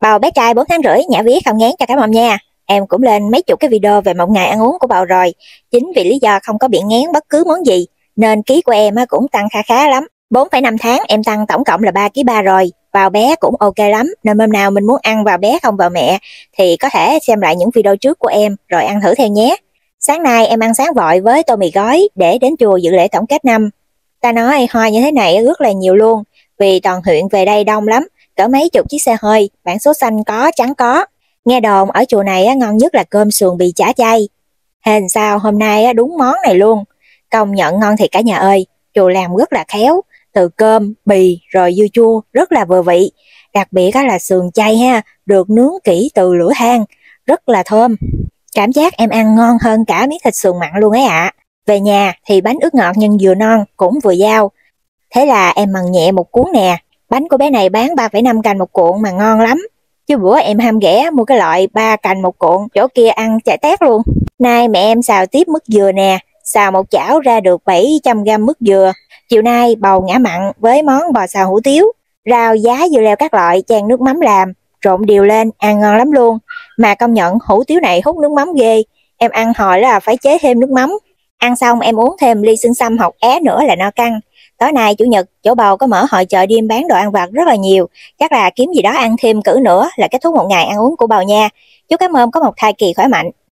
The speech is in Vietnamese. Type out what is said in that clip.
Bầu bé trai 4 tháng rưỡi Nhã Ví không ngán cho cái mâm nha. Em cũng lên mấy chục cái video về một ngày ăn uống của bầu rồi. Chính vì lý do không có bị ngán bất cứ món gì nên ký của em cũng tăng kha khá lắm. 4,5 tháng em tăng tổng cộng là 3,3 kg rồi. Bầu bé cũng ok lắm, nên hôm nào mình muốn ăn vào bé không vào mẹ thì có thể xem lại những video trước của em rồi ăn thử theo nhé. Sáng nay em ăn sáng vội với tô mì gói để đến chùa dự lễ tổng kết năm. Ta nói hoa như thế này rất là nhiều luôn, vì toàn huyện về đây đông lắm, cỡ mấy chục chiếc xe hơi, bản số xanh có, trắng có. Nghe đồn ở chùa này ngon nhất là cơm sườn bì chả chay. Hên sao hôm nay đúng món này luôn. Công nhận ngon thiệt cả nhà ơi, chùa làm rất là khéo, từ cơm, bì rồi dưa chua rất là vừa vị. Đặc biệt là sườn chay ha, được nướng kỹ từ lửa than, rất là thơm. Cảm giác em ăn ngon hơn cả miếng thịt sườn mặn luôn ấy ạ. Về nhà thì bánh ướt ngọt nhưng vừa non cũng vừa dao. Thế là em mần nhẹ một cuốn nè. Bánh của bé này bán 3,5 cành một cuộn mà ngon lắm. Chứ bữa em ham ghẻ mua cái loại 3 cành một cuộn, chỗ kia ăn chạy tét luôn. Nay mẹ em xào tiếp mứt dừa nè, xào một chảo ra được 700 g mứt dừa. Chiều nay bầu ngã mặn với món bò xào hủ tiếu, rau giá dưa leo các loại chan nước mắm làm, trộn đều lên, ăn ngon lắm luôn. Mà công nhận hủ tiếu này hút nước mắm ghê, em ăn hồi là phải chế thêm nước mắm. Ăn xong em uống thêm ly xương sâm hột é nữa là no căng. Tối nay chủ nhật, chỗ bầu có mở hội chợ đêm bán đồ ăn vặt rất là nhiều. Chắc là kiếm gì đó ăn thêm cữ nữa là kết thúc một ngày ăn uống của bầu nha. Chúc các mom có một thai kỳ khỏe mạnh.